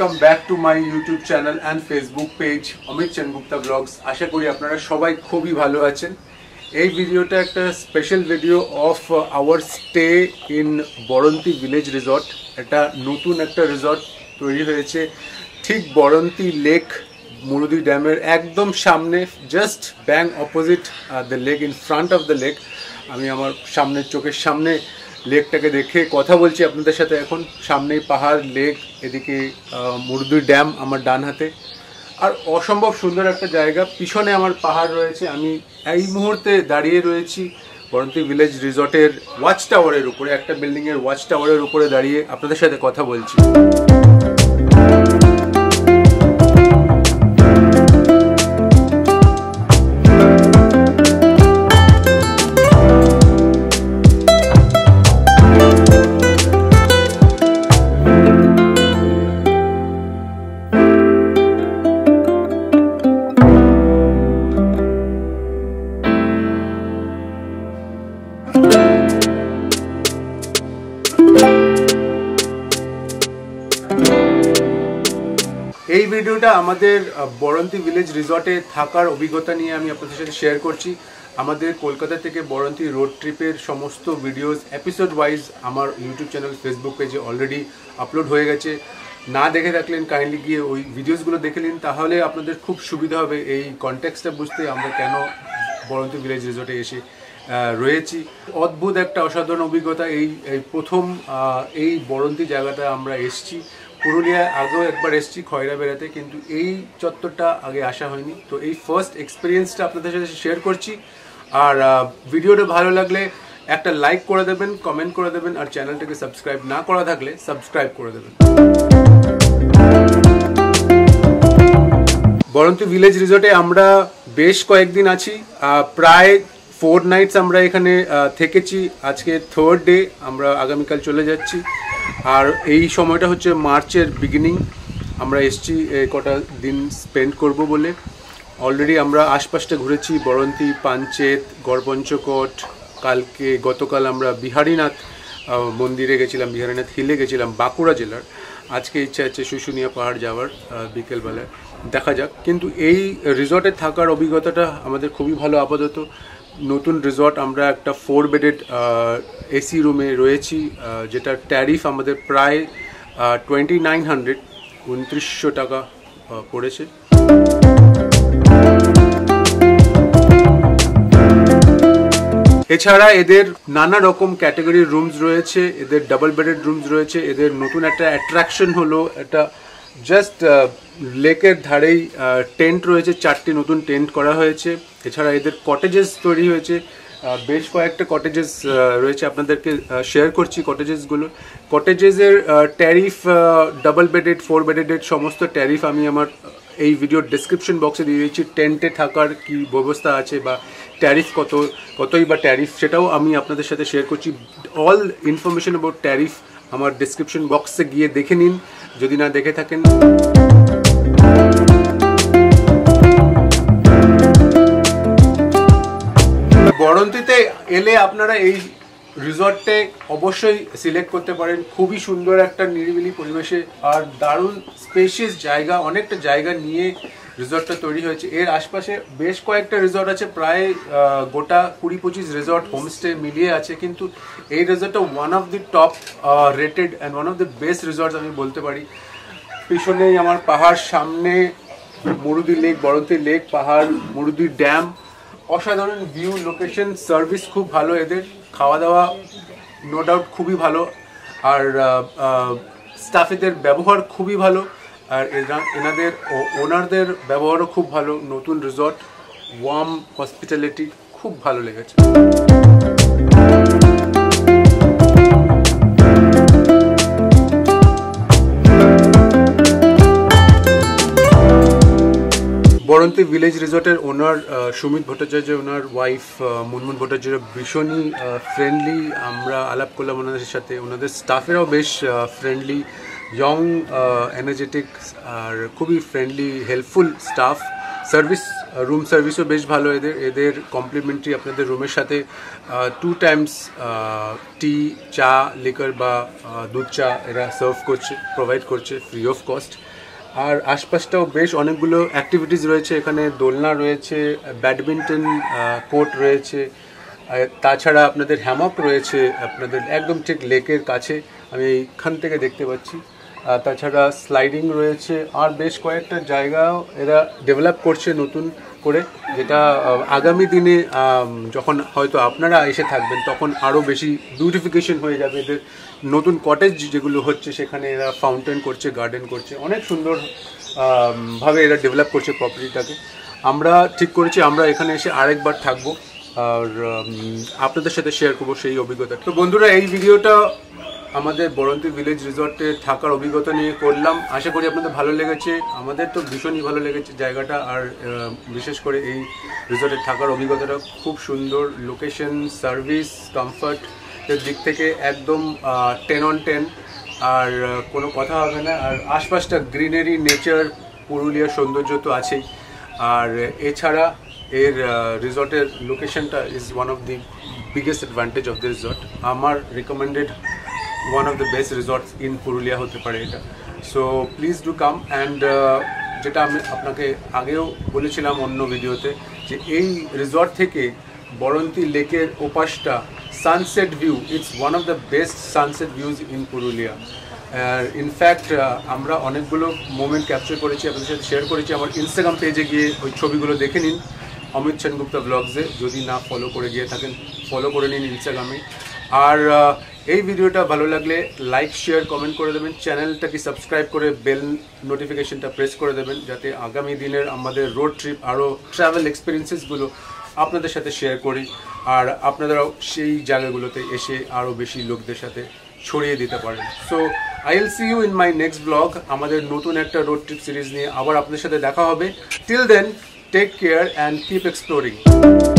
Welcome back to my YouTube channel and Facebook page Amit Sengupta blogs. आशा करी अपनारा सबाई खूब ही भलो आछेन। ये भिडियोटा एक special video of our stay in Baranti village resort. एटा नतून एक रिसॉर्ट तैरी होयेछे ठीक बारान्ती लेक मुरुदी डैमेर एकदम सामने, just bank opposite the lake, in front of the lake. आमी आमार सामने चोखेर सामने लेकटाके देखे कथा बोलছি আপনাদের সাথে। এখন সামনেই পাহাড়, লেক, এদিকে মুরুদু ড্যাম আমার ডান হাতে, আর অসম্ভব সুন্দর একটা জায়গা। পিছনে আমার পাহাড় রয়েছে। আমি এই মুহূর্তে দাঁড়িয়ে রয়েছি বারান্তি ভিলেজ রিসর্টের ওয়াচ টাওয়ারের উপরে, একটা বিল্ডিংয়ের ওয়াচ টাওয়ারের উপরে দাঁড়িয়ে আপনাদের সাথে কথা বলছি। এই ভিডিওটা আমাদের বারান্তি ভিলেজ রিসর্টে থাকার অভিজ্ঞতা নিয়ে আমি আপনাদের সাথে শেয়ার করছি। আমাদের কলকাতা থেকে বারান্তি রোড ট্রিপের সমস্ত ভিডিওস এপিসোড ওয়াইজ আমার ইউটিউব চ্যানেল, ফেসবুক পেজে অলরেডি আপলোড হয়ে গেছে। না দেখে থাকলেন কাইন্ডলি গিয়ে ওই ভিডিওসগুলো দেখে নিন, তাহলে আপনাদের খুব সুবিধা হবে এই কনটেক্সটটা বুঝতে আমরা কেন বারান্তি ভিলেজ রিসর্টে এসে রয়েছি। অদ্ভুত একটা অসাধারণ অভিজ্ঞতা। এই প্রথম এই বারান্তি জায়গাটা আমরা এসেছি। পুরুলিয়া আগেও একবার এসেছি খয়রা বেড়াতে, কিন্তু এই চত্বরটা আগে আসা হয়নি। তো এই ফার্স্ট এক্সপিরিয়েন্সটা আপনাদের সাথে শেয়ার করছি। আর ভিডিওটা ভালো লাগলে একটা লাইক করে দেবেন, কমেন্ট করে দেবেন, আর চ্যানেলটাকে সাবস্ক্রাইব না করা থাকলে সাবস্ক্রাইব করে দেবেন। বারান্তি ভিলেজ রিসর্টে আমরা বেশ কয়েকদিন আছি, প্রায় 4 nights আমরা এখানে থেকেছি। আজকে 3rd day, আমরা আগামীকাল চলে যাচ্ছি। আর এই সময়টা হচ্ছে মার্চের বিগিনিং। আমরা এসেছি কটা দিন স্পেন্ড করব বলে। অলরেডি আমরা আশপাশটা ঘুরেছি, বারান্তি, পাঞ্চেত, গড়পঞ্চকোট। কালকে গতকাল আমরা বিহারীনাথ মন্দিরে গেছিলাম, বিহারীনাথ হিলে গেছিলাম, বাঁকুড়া জেলার। আজকে ইচ্ছা আছে শুশুনিয়া পাহাড় যাওয়ার বিকেলবেলায়, দেখা যাক। কিন্তু এই রিসর্টে থাকার অভিজ্ঞতাটা আমাদের খুবই ভালো। আপাতত নতুন রিসর্ট, আমরা একটা 4 bedded এসি রুমে রয়েছি, যেটা ট্যারিফ আমাদের প্রায় 2900 টাকা পড়েছে। এছাড়া এদের নানা রকম ক্যাটাগরির রুমস রয়েছে, এদের ডাবল বেডেড রুমস রয়েছে। এদের নতুন একটা অ্যাট্রাকশন হলো, একটা জাস্ট লেকের ধারেই টেন্ট রয়েছে, 4টি নতুন টেন্ট করা হয়েছে। এছাড়া এদের কটেজেস তৈরি হয়েছে, বেশ কয়েকটা কটেজেস রয়েছে, আপনাদেরকে শেয়ার করছি কটেজেসগুলো। কটেজেসের ট্যারিফ ডাবল বেডেড, 4 bedded সমস্ত ট্যারিফ আমি আমার এই ভিডিওর ডেসক্রিপশন বক্সে দিয়ে দিয়েছি। টেন্টে থাকার কি ব্যবস্থা আছে বা ট্যারিফ কতই বা ট্যারিফ, সেটাও আমি আপনাদের সাথে শেয়ার করছি। অল ইনফরমেশন অ্যাবাউট ট্যারিফ আমার ডেসক্রিপশন বক্সে গিয়ে দেখে নিন যদি না দেখে থাকেন। বারান্তিতে এলে আপনারা এই রিসর্টে অবশ্যই সিলেক্ট করতে পারেন। খুবই সুন্দর একটা নিরিবিলি পরিবেশে আর দারুণ স্পেশিয়াস জায়গা, অনেকটা জায়গা নিয়ে রিসর্টটা তৈরি হয়েছে। এর আশপাশে বেশ কয়েকটা রিসর্ট আছে, প্রায় গোটা 20-25 রিসর্ট হোমস্টে মিলিয়ে আছে, কিন্তু এই রিসর্টটা one of the top rated and one of the best resort আমি বলতে পারি। পিছনেই আমার পাহাড়, সামনে মুরুদি লেক, বারান্তি লেক, পাহাড়, মুরুদি ড্যাম, অসাধারণ ভিউ, লোকেশন, সার্ভিস খুব ভালো এদের, খাওয়া দাওয়া নো ডাউট খুবই ভালো, আর স্টাফেদের ব্যবহার খুবই ভালো, আর এনাদের ওনারদের ব্যবহারও খুব ভালো। নতুন রিসর্ট, ওয়ার্ম হসপিটালিটি, খুব ভালো লেগেছে। বারান্তি ভিলেজ রিসর্টের owner Sumit Bhattacharya, owner wife Monmon Bhattacharya ভীষণই ফ্রেন্ডলি। আমরা আলাপ করলাম ওনাদের সাথে। ওনাদের স্টাফেরাও বেশ ফ্রেন্ডলি, ইয়ং, এনার্জেটিক, আর খুবই friendly, helpful staff. Service room সার্ভিসও বেশ ভালো এদের এদের কমপ্লিমেন্টারি আপনাদের রুমের সাথে 2 টাইমস টি চা লিকার বা দুধ চা এরা সার্ভ করছে প্রোভাইড করছে ফ্রি অফ কস্ট আর আশপাশটাও বেশ অনেকগুলো অ্যাক্টিভিটিস রয়েছে এখানে দোলনা রয়েছে ব্যাডমিন্টন কোর্ট রয়েছে তাছাড়া আপনাদের হ্যামক রয়েছে আপনাদের একদম ঠিক লেকের কাছে আমি এইখান থেকে দেখতে পাচ্ছি তাছাড়া স্লাইডিং রয়েছে আর বেশ কয়েকটা জায়গাও এরা ডেভেলপ করছে নতুন করে যেটা আগামী দিনে যখন হয়তো আপনারা এসে থাকবেন তখন আরও বেশি বিউটিফিকেশন হয়ে যাবে এদের নতুন কটেজ যেগুলো হচ্ছে সেখানে এরা ফাউন্টেন করছে গার্ডেন করছে অনেক সুন্দর ভাবে এরা ডেভেলপ করছে প্রপার্টিটাকে আমরা ঠিক করেছি আমরা এখানে এসে আরেকবার থাকবো আর আপনাদের সাথে শেয়ার করবো সেই অভিজ্ঞতা তো বন্ধুরা এই ভিডিওটা আমাদের বারান্তি ভিলেজ রিসর্টে থাকার অভিজ্ঞতা নিয়ে করলাম আশা করি আপনাদের ভালো লেগেছে আমাদের তো ভীষণই ভালো লেগেছে জায়গাটা আর বিশেষ করে এই রিসর্টে থাকার অভিজ্ঞতাটা খুব সুন্দর লোকেশন সার্ভিস কমফর্ট এর দিক থেকে একদম 10/10 আর কোনো কথা হবে না আর আশপাশটা গ্রিনারি নেচার পুরুলিয়ার সৌন্দর্য তো আছেই আর এছাড়া এর রিসর্টের লোকেশনটা is one of the biggest advantage of the resort আমার recommended one of the best resorts in Purulia होते पड़े इटा, so please do come and जेटा हमें अपना के आगे वो बोले चिला मोन्नो वीडियो थे जे ये resort थे के बारांती लेकेर ओपास्टा sunset view it's one of the best sunset views in Purulia and in fact हमरा अनेक गुलो moment capture करे ची अपने साथ share करे ची हमारे Instagram page के वो छोभी गुलो देखे नीन अमित सेनगुप्ता व्लॉग्स है जो दी ना follow करे गया था कि follow करे नीन Instagram में और এই ভিডিওটা ভালো লাগলে লাইক শেয়ার কমেন্ট করে দেবেন চ্যানেলটাকে সাবস্ক্রাইব করে বেল নোটিফিকেশনটা প্রেস করে দেবেন যাতে আগামী দিনের আমাদের রোড ট্রিপ আরও ট্রাভেল এক্সপিরিয়েন্সেসগুলো আপনাদের সাথে শেয়ার করি আর আপনারাও সেই জায়গাগুলোতে এসে আরও বেশি লোকদের সাথে ছড়িয়ে দিতে পারেন so I will see you in my next blog আমাদের নতুন একটা রোড ট্রিপ সিরিজ নিয়ে আবার আপনাদের সাথে দেখা হবে till then take care and keep exploring